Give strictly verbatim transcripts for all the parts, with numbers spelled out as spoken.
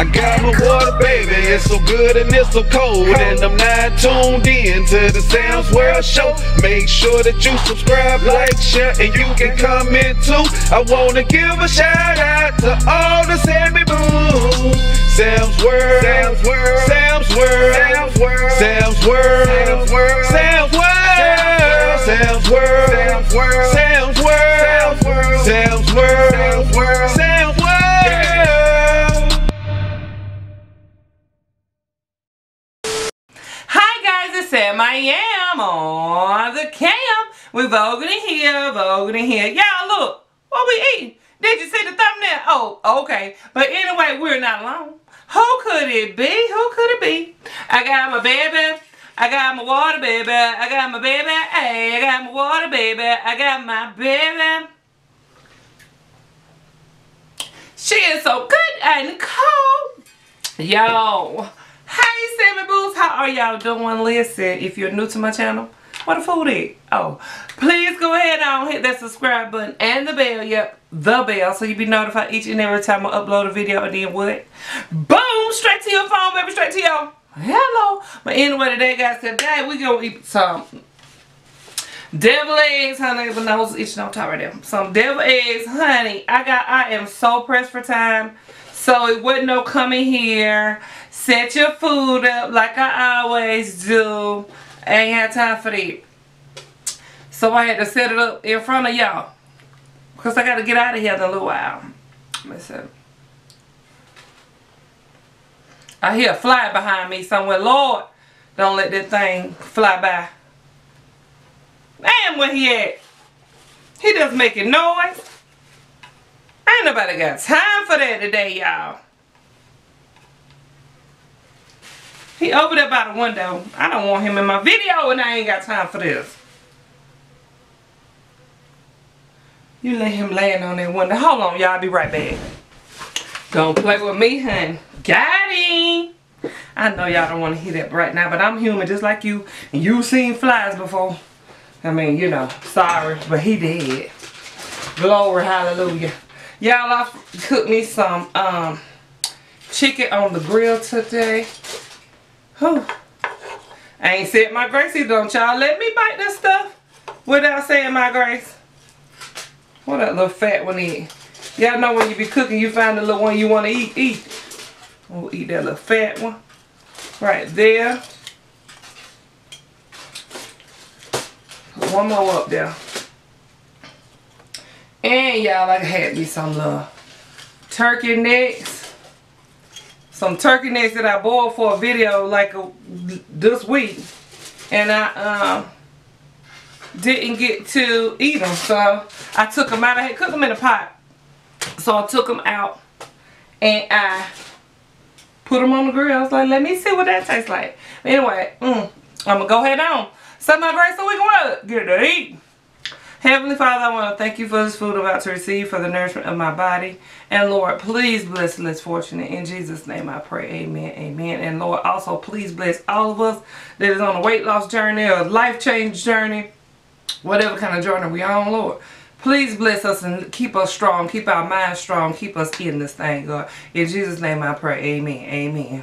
I got my water, baby, it's so good and it's so cold. And I'm not tuned in to the Sam's World Show. Make sure that you subscribe, like, share, and you can comment too. I wanna give a shout out to all the Sammy Boos. Sam's World, Sam's World, Sam's World, Sam's World, Sam's World, Sam's World, Sam's World, Sam's World, Sam's World, Sam's World, Sam's World, Sam's World, Sam's World. Sam I am on the cam. We voguing in here, voguing in here. Y'all look, what we eating? Did you see the thumbnail? Oh, okay. But anyway, we're not alone. Who could it be? Who could it be? I got my baby. I got my water baby. I got my baby. Hey, I got my water baby. I got my baby. She is so good and cold. Yo. Hey Sammy Boos, how are y'all doing? Listen, if you're new to my channel, what the food is? Oh, please go ahead and hit that subscribe button and the bell. Yep, the bell, so you be notified each and every time I upload a video. And then what? Boom, straight to your phone, baby, straight to your hello. But anyway, today, guys, today we gonna eat some devil eggs, honey. But no, it's no time right there. Some devil eggs, honey. I got. I am so pressed for time. So it wasn't no coming here, set your food up like I always do. I ain't had time for that. So I had to set it up in front of y'all. Because I got to get out of here in a little while. Listen. I hear a fly behind me somewhere. Lord, don't let that thing fly by. Damn, where he at? He just making noise. Ain't nobody got time for that today, y'all. He over there by the window. I don't want him in my video and I ain't got time for this. You let him land on that window. Hold on, y'all. I'll be right back. Don't play with me, hun. Got him. I know y'all don't want to hear that right now, but I'm human just like you. And you've seen flies before. I mean, you know, sorry, but he did. Glory, hallelujah. Y'all, I cooked me some um, chicken on the grill today. Whew. I ain't said my grace either. Don't y'all let me bite this stuff without saying my grace. What that little fat one is. Y'all know when you be cooking, you find the little one you want to eat. Eat. We'll eat that little fat one right there. Put one more up there. And y'all, I had me some little turkey necks. Some turkey necks that I boiled for a video like a, this week. And I um, didn't get to eat them. So I took them out. I had cooked them in a pot. So I took them out and I put them on the grill. I was like, let me see what that tastes like. Anyway, mm, I'm going to go ahead on. So my grace, so we can work. Get to eat. Heavenly Father, I want to thank you for this food I'm about to receive, for the nourishment of my body. And Lord, please bless the less fortunate. In Jesus' name I pray. Amen. Amen. And Lord, also please bless all of us that is on a weight loss journey or a life change journey, whatever kind of journey we are on, Lord. Please bless us and keep us strong. Keep our minds strong. Keep us in this thing, God. In Jesus' name I pray. Amen. Amen.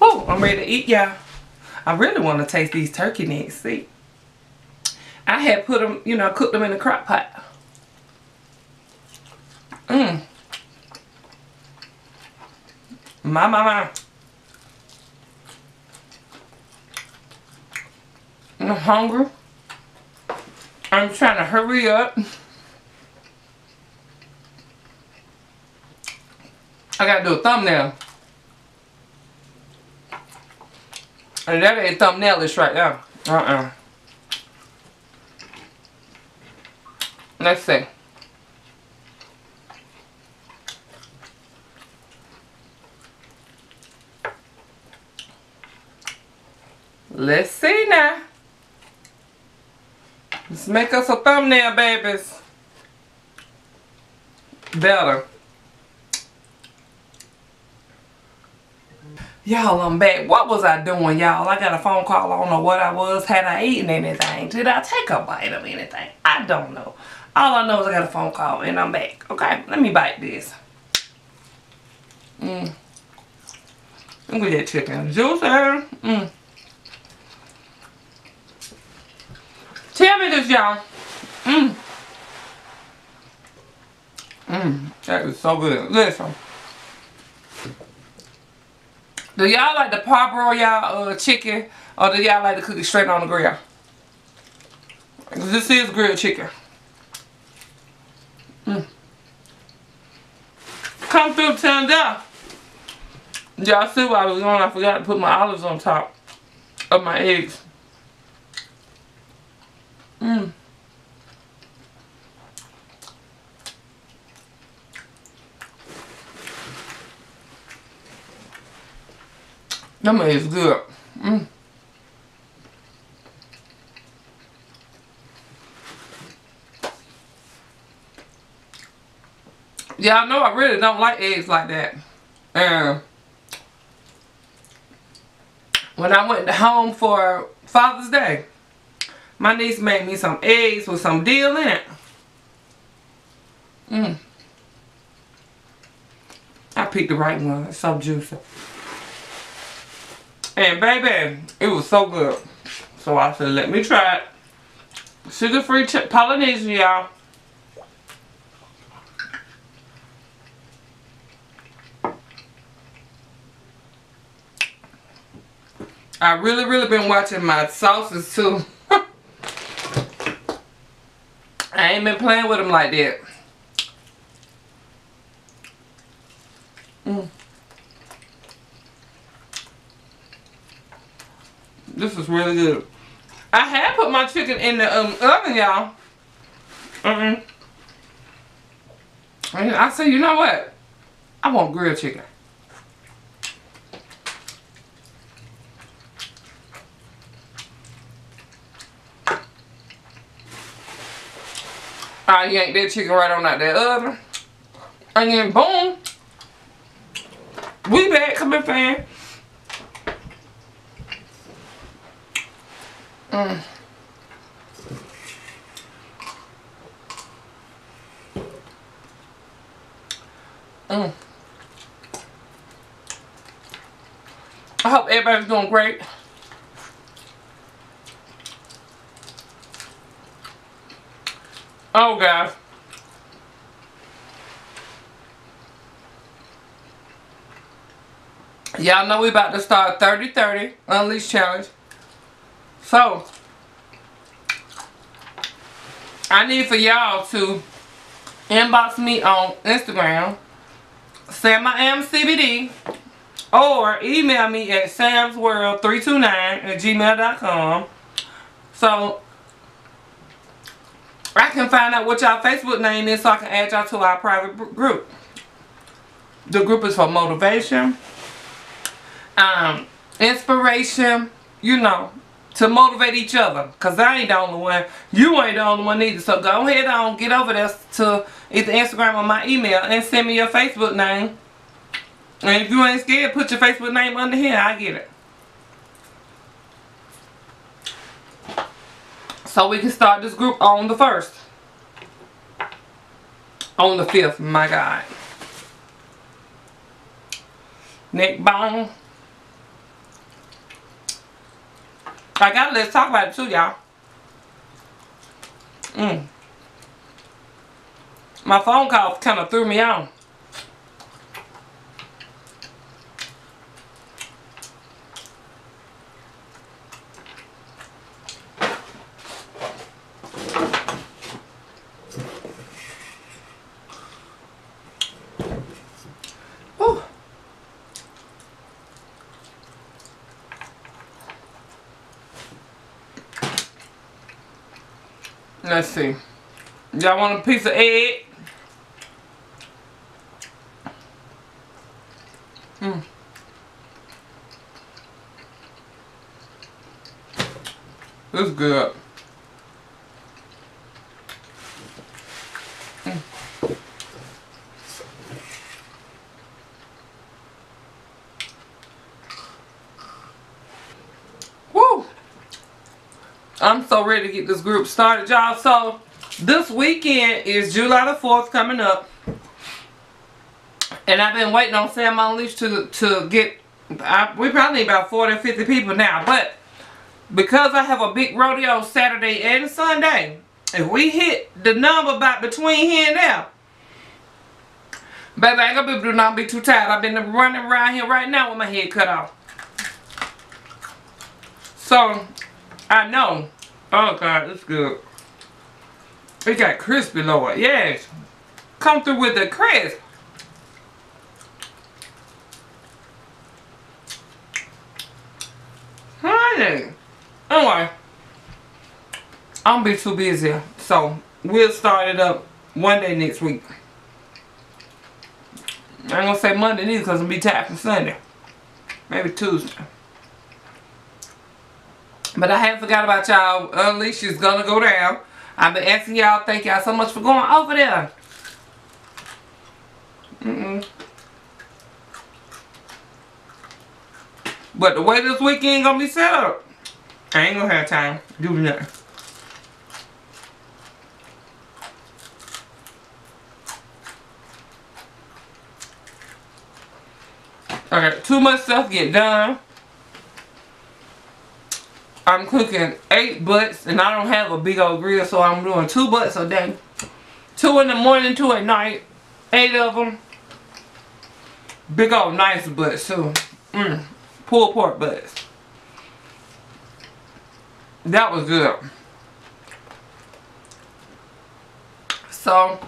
Oh, I'm ready to eat, y'all. I really want to taste these turkey necks. See? I had put them, you know, cooked them in the crock pot. Mmm. My, my, my. I'm hungry. I'm trying to hurry up. I gotta do a thumbnail. And that ain't thumbnail-ish right now. Uh-uh. Let's see. Let's see now. Let's make us a thumbnail, babies. Better. Y'all, I'm back. What was I doing, y'all? I got a phone call. I don't know what I was. Had I eaten anything? Did I take a bite of anything? I don't know. All I know is I got a phone call and I'm back. Okay, let me bite this. Mm. Look at that chicken. Juicy. Mm. Tell me this, y'all. Mmm. Mmm. That is so good. Listen. Do y'all like to parboil y'all uh, chicken, or do y'all like to cook it straight on the grill? Because this is grilled chicken. Mm. Come through, turn down. Y'all see where I was going? I forgot to put my olives on top of my eggs. Mmm. That meat is good. Mmm. Y'all know I really don't like eggs like that. Um, when I went home for Father's Day, my niece made me some eggs with some dill in it. Mmm. I picked the right one. It's so juicy. And baby, it was so good. So I said, let me try it. Sugar-free Polynesian, y'all. I really, really been watching my sauces too. I ain't been playing with them like that. Mm. This is really good. I had put my chicken in the um, oven, y'all. Mm-mm. And I said, you know what? I want grilled chicken. I yanked that chicken right on out that oven. And then boom. We back, come here, fan. Mm. Mm. I hope everybody's doing great. Oh guys, y'all know we about to start thirty thirty Unleashed Challenge. So, I need for y'all to inbox me on Instagram, Sam I am C B D, or email me at Sam's World three two nine at gmail dot com. So, I can find out what y'all Facebook name is so I can add y'all to our private group. The group is for motivation, um, inspiration, you know. To motivate each other. Because I ain't the only one. You ain't the only one either. So go ahead on. Get over there to either Instagram or my email. And send me your Facebook name. And if you ain't scared, put your Facebook name under here. I get it. So we can start this group on the first. On the fifth. My God. Neck bone. I gotta let's talk about it too, y'all. Mm. My phone call kind of threw me on. Let's see. Y'all want a piece of egg? Mm. This is good. Mm. Woo! I'm so ready to get this group started, y'all. So, this weekend is July the fourth coming up. And I've been waiting on Sam's Unleashed to to get. I, we probably need about forty or fifty people now, but because I have a big rodeo Saturday and Sunday, if we hit the number about between here and there, baby, I ain't gonna be able to do not be too tired. I've been running around here right now with my head cut off. So I know. Oh God, it's good. It got crispy, Lord. Yes. Come through with the crisp. Honey. Anyway. I'm gonna be too busy. So we'll start it up one day next week. I'm gonna say Monday neither because I'm gonna be tired from Sunday. Maybe Tuesday. But I haven't forgot about y'all. Unleashed is gonna go down. I've been asking y'all, thank y'all so much for going over there. Mm-mm. But the way this weekend gonna be set up, I ain't gonna have time to do nothing. Okay, too much stuff get done. I'm cooking eight butts, and I don't have a big old grill, so I'm doing two butts a day. Two in the morning, two at night. Eight of them. Big old nice butts, too. Mm. Pulled pork butts. That was good. So,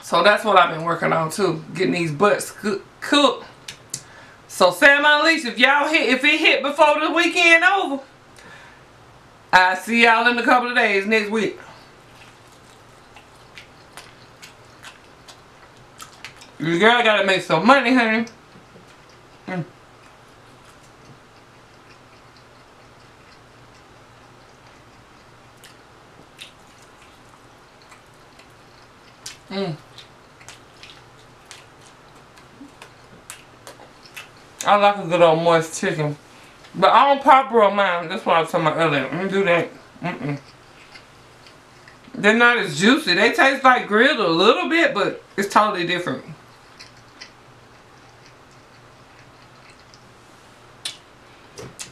so that's what I've been working on, too. Getting these butts cook, cooked. So Sam's Unleashed, if y'all hit, if it hit before the weekend over, I'll see y'all in a couple of days next week. Your girl gotta make some money, honey. Mm. Mm. I like a good old moist chicken. But I don't pop roll mine. That's what I was talking about earlier. Mm, do that. Mm-mm. They're not as juicy. They taste like grilled a little bit, but it's totally different.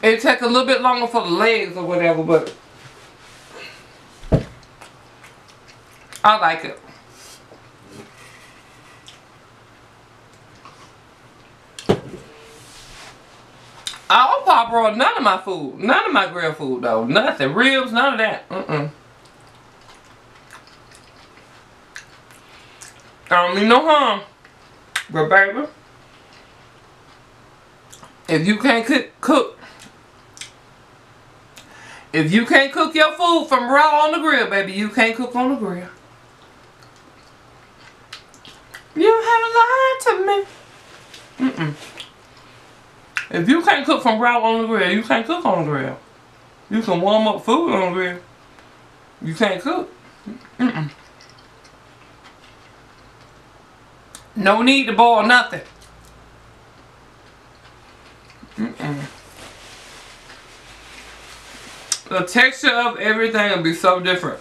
It takes a little bit longer for the legs or whatever, but I like it. I don't pop roll none of my food. None of my grilled food though. Nothing. Ribs, none of that. Mm-mm. I don't mean no harm. But baby, if you can't cook, cook. If you can't cook your food from raw on the grill, baby, you can't cook on the grill. You have lied to me. Mm-mm. If you can't cook from raw on the grill, you can't cook on the grill. You can warm up food on the grill. You can't cook. Mm-mm. No need to boil nothing. Mm-mm. The texture of everything will be so different.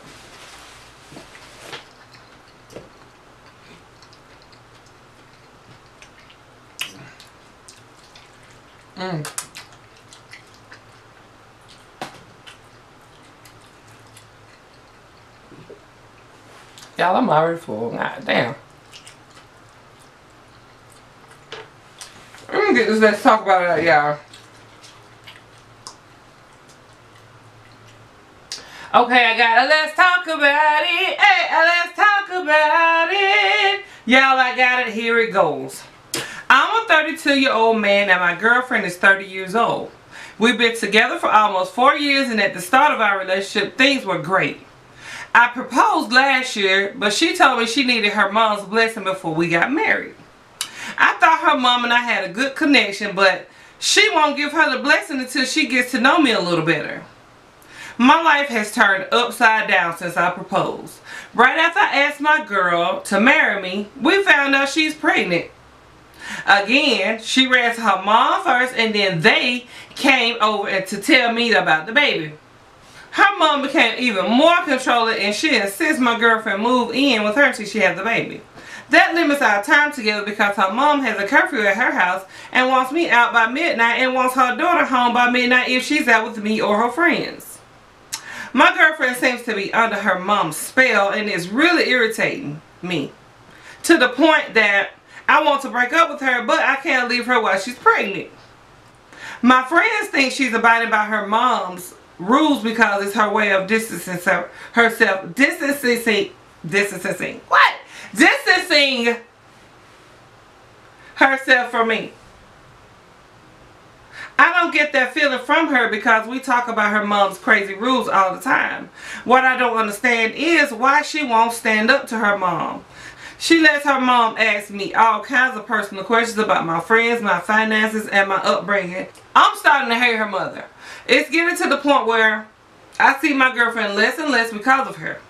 Mm. Y'all, I'm already full. God damn. Let me get this. Let's talk about it, y'all. Okay, I got a let's talk about it. Hey, a let's talk about it. Y'all, I got it. Here it goes. I'm a thirty-two-year-old man and my girlfriend is thirty years old. We've been together for almost four years and at the start of our relationship, things were great. I proposed last year, but she told me she needed her mom's blessing before we got married. I thought her mom and I had a good connection, but she won't give her the blessing until she gets to know me a little better. My life has turned upside down since I proposed. Right after I asked my girl to marry me, we found out she's pregnant. Again, she ran to her mom first and then they came over to tell me about the baby. Her mom became even more controlling, and she insists my girlfriend move in with her till she has the baby. That limits our time together because her mom has a curfew at her house and wants me out by midnight and wants her daughter home by midnight if she's out with me or her friends. My girlfriend seems to be under her mom's spell, and it's really irritating me to the point that I want to break up with her, but I can't leave her while she's pregnant. My friends think she's abiding by her mom's rules because it's her way of distancing her, herself. Distancing. Distancing. What? Distancing herself from me. I don't get that feeling from her because we talk about her mom's crazy rules all the time. What I don't understand is why she won't stand up to her mom. She lets her mom ask me all kinds of personal questions about my friends, my finances, and my upbringing. I'm starting to hate her mother. It's getting to the point where I see my girlfriend less and less because of her.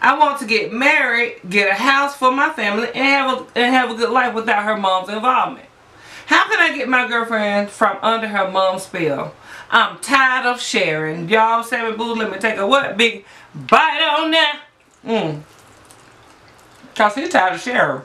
I want to get married, get a house for my family, and have a, and have a good life without her mom's involvement. How can I get my girlfriend from under her mom's spell? I'm tired of sharing. Y'all, Sammy Boos, let me take a what? Big bite on that. Mmm. Because he's tired of sharing.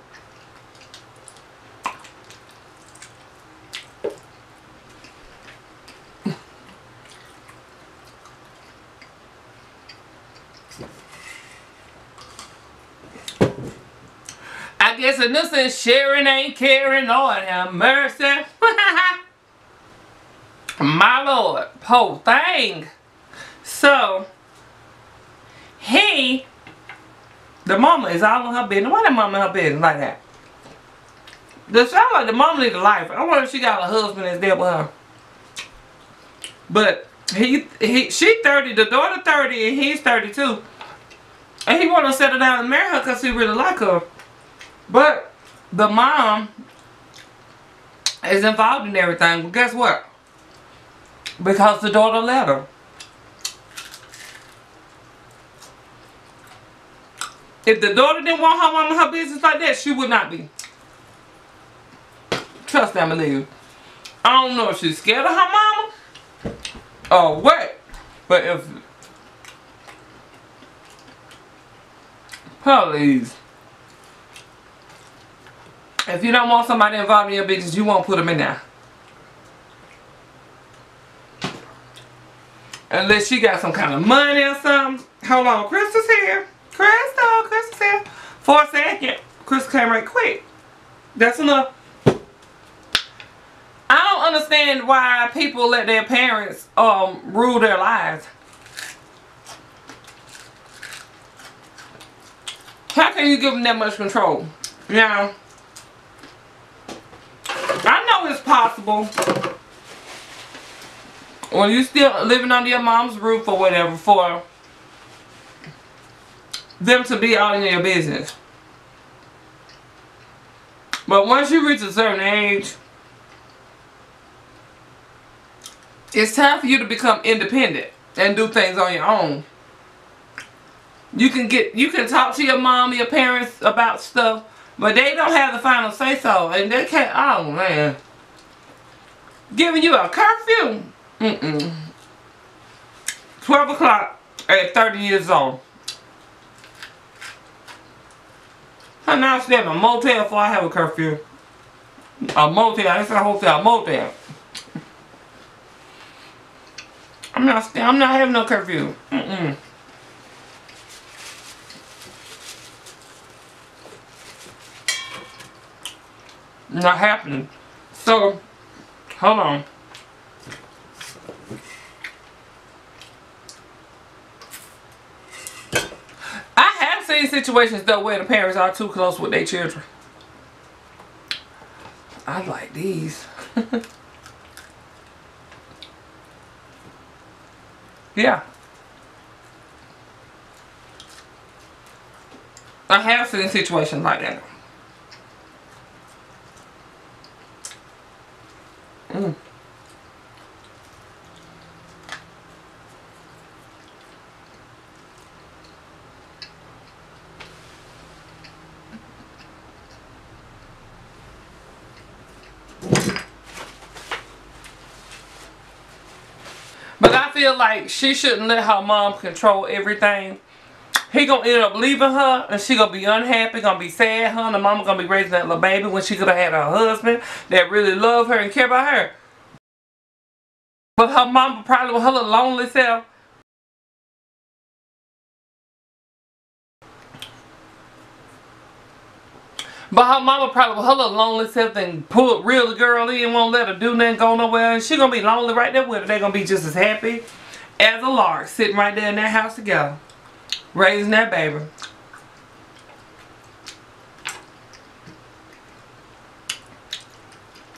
I guess in this sense, sharing ain't caring. Lord have mercy. My Lord. Whole thing. So, he... The mama is all in her business. Why the mama in her business like that? It sounds like the mama needs a life. I wonder if she got a husband that's there with her. But he, he, she thirty, the daughter thirty, and he's thirty-two. And he want to settle down and marry her because he really like her. But the mom is involved in everything. But guess what? Because the daughter let her. If the daughter didn't want her mama her business like that, she would not be. Trust and believe. I don't know if she's scared of her mama or what, but if... Please. If you don't want somebody involved in your business, you won't put them in there. Unless she got some kind of money or something. Hold on, Chris is here. Crystal, Crystal said, for a second, Crystal came right quick. That's enough. I don't understand why people let their parents um rule their lives. How can you give them that much control? Now, I know it's possible when you're still living under your mom's roof or whatever for them to be all in your business. But once you reach a certain age, it's time for you to become independent and do things on your own. You can get, you can talk to your mom or your parents about stuff, but they don't have the final say so, and they can't. Oh man, giving you a curfew. Mm-mm. Twelve o'clock at thirty years old. I now stay at a motel before I have a curfew. A motel, that's not a hotel, a motel. I'm not staying, I'm not having no curfew. Mm-mm. Not happening. So, hold on. Situations though where the parents are too close with their children. I like these. Yeah. I have seen situations like that. Mm. feel like she shouldn't let her mom control everything. He gonna end up leaving her, and she gonna be unhappy, gonna be sad, huh? And the mama gonna be raising that little baby when she could have had her husband that really loved her and cared about her. But her mama probably with her little lonely self. But her mama probably with her little lonely self and pull real girl in, won't let her do nothing, go nowhere. And she gonna be lonely right there with her. They gonna be just as happy as a lark sitting right there in that house together, raising that baby.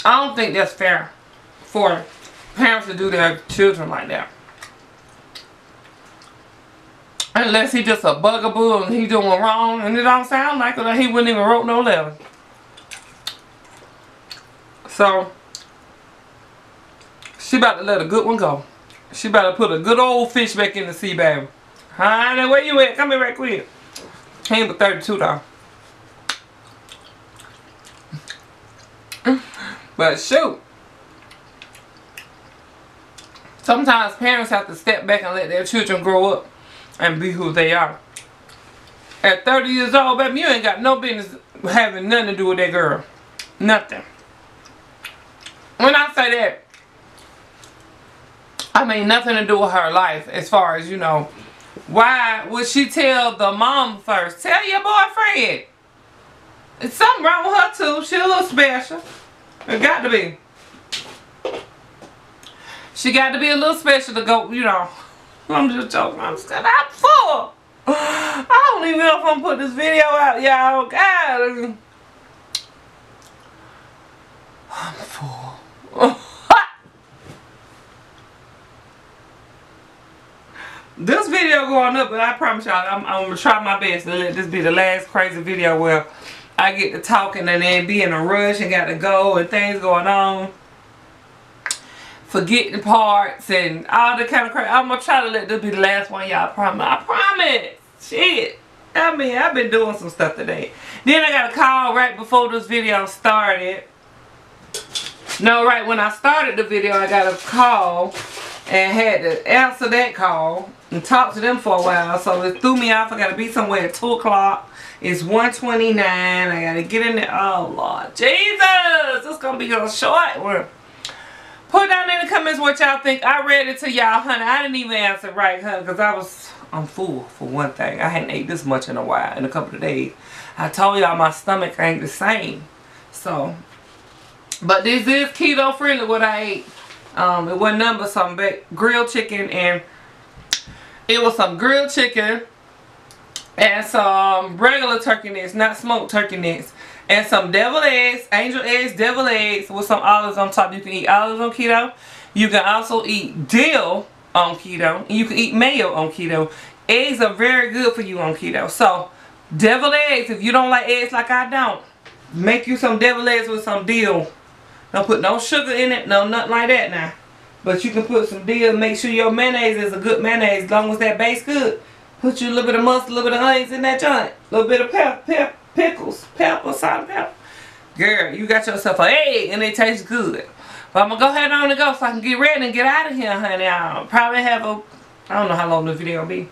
I don't think that's fair for parents to do their children like that. Unless he just a bugaboo and he doing wrong, and it don't sound like it, he wouldn't even wrote no letter. So she about to let a good one go. She about to put a good old fish back in the sea, baby. Honey, where you at? Come here right quick. Came with thirty-two though. But shoot, sometimes parents have to step back and let their children grow up and be who they are. At thirty years old, baby, you ain't got no business having nothing to do with that girl. Nothing. When I say that, I mean nothing to do with her life as far as, you know, why would she tell the mom first? Tell your boyfriend. There's something wrong with her too. She a little special. It got to be. She got to be a little special to go, you know. I'm just joking. I'm scared. I'm full. I don't even know if I'm putting this video out, y'all. God. I'm full. This video going up, but I promise y'all, I'm, I'm going to try my best to let this be the last crazy video where I get to talking and then be in a rush and got to go and things going on. Forgetting parts and all that kind of crap. I'm gonna try to let this be the last one, y'all. I promise. I promise. Shit. I mean, I've been doing some stuff today. Then I got a call right before this video started. No, right when I started the video, I got a call and had to answer that call and talk to them for a while. So it threw me off. I gotta be somewhere at two o'clock. It's one twenty-nine. I gotta get in there. Oh, Lord. Jesus. This gonna be a short one. Put down in the comments what y'all think. I read it to y'all, honey. I didn't even answer right, honey, because I was, I'm full for one thing. I hadn't ate this much in a while, in a couple of days. I told y'all my stomach ain't the same. So, but this is keto friendly what I ate. Um, it wasn't nothing but some grilled chicken, and it was some grilled chicken and some regular turkey necks, not smoked turkey necks. And some devil eggs, angel eggs, devil eggs with some olives on top. You can eat olives on keto. You can also eat dill on keto. And you can eat mayo on keto. Eggs are very good for you on keto. So, devil eggs, if you don't like eggs like I don't, make you some devil eggs with some dill. Don't put no sugar in it, no nothing like that now. But you can put some dill. Make sure your mayonnaise is a good mayonnaise. As long as that base good, put you a little bit of mustard, a little bit of onions in that joint. A little bit of pepper, pepper. Pickles, pepper, salt, pepper. Girl, you got yourself an egg and it tastes good. But I'm going to go ahead on and go so I can get ready and get out of here, honey. I'll probably have a, I don't know how long the video will be.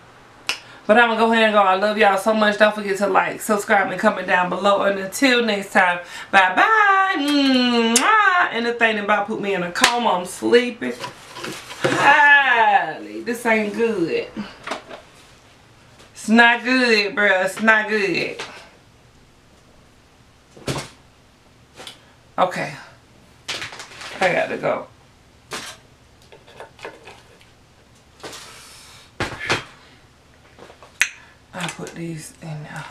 But I'm going to go ahead and go. I love y'all so much. Don't forget to like, subscribe, and comment down below. And until next time, bye-bye. Mwah. And the thing about put me in a coma, I'm sleeping. Highly, this ain't good. It's not good, bruh. It's not good. Okay, I gotta go. I put these in now.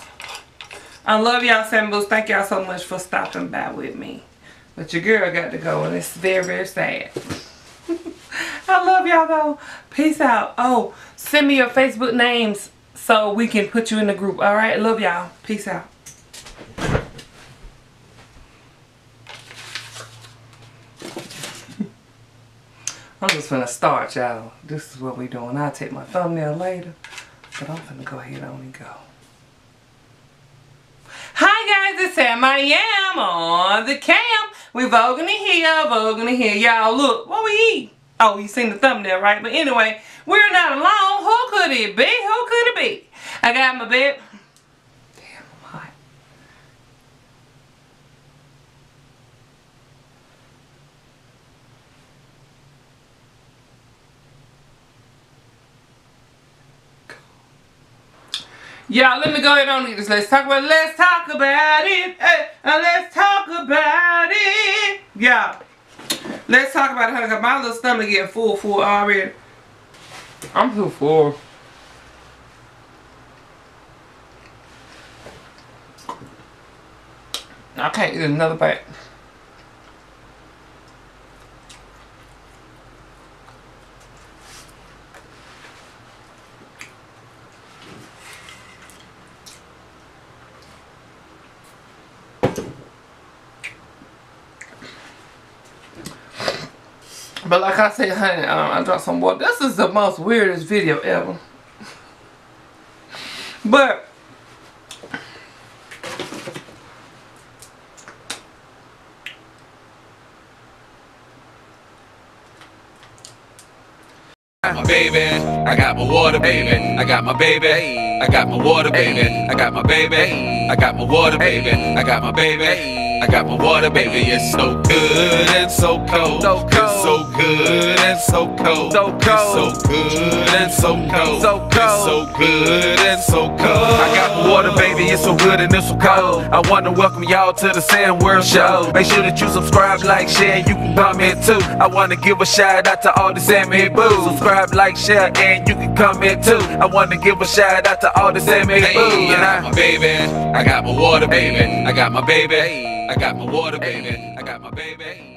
I love y'all, Sammy Boos. Thank y'all so much for stopping by with me. But your girl got to go, and it's very, very sad. I love y'all though. Peace out. Oh, send me your Facebook names so we can put you in the group. All right, love y'all. Peace out. I'm just gonna start, y'all. This is what we doing. I'll take my thumbnail later, but I'm gonna go ahead on and go. Hi guys, it's Sam. I am on the cam. We voguing in here, voguing in here, y'all. Look, what we eat? Oh, you seen the thumbnail, right? But anyway, we're not alone. Who could it be? Who could it be? I got my bed. Damn, I'm hot. Y'all, let me go ahead on and eat this. Let's talk about it. Let's talk about it. Hey, let's talk about it. Y'all. Let's talk about it, honey, because my little stomach getting full, full already. I'm too full. I can't eat another bite. But like I said, honey, um, I dropped some water. This is the most weirdest video ever. But I got my baby, I got my water, baby. I got my baby, I got my water, baby. I got my baby, I got my water, baby. I got my baby. I got my water, baby, it's so good and so cold. So cold. It's so good and so cold. So cold. It's so good and so cold. So cold. It's so good and so cold. I got my water, baby, it's so good and it's so cold. I want to welcome y'all to the Sam's World Show. Make sure that you subscribe, like, share, and you can comment too. I want to give a shout out to all the Sammy Boos. Subscribe, like, share, and you can comment too. I want to give a shout out to all the Sammy Boos. Hey, and I, my baby, I got my water, baby. I got my baby. I got my water, baby. I got my baby.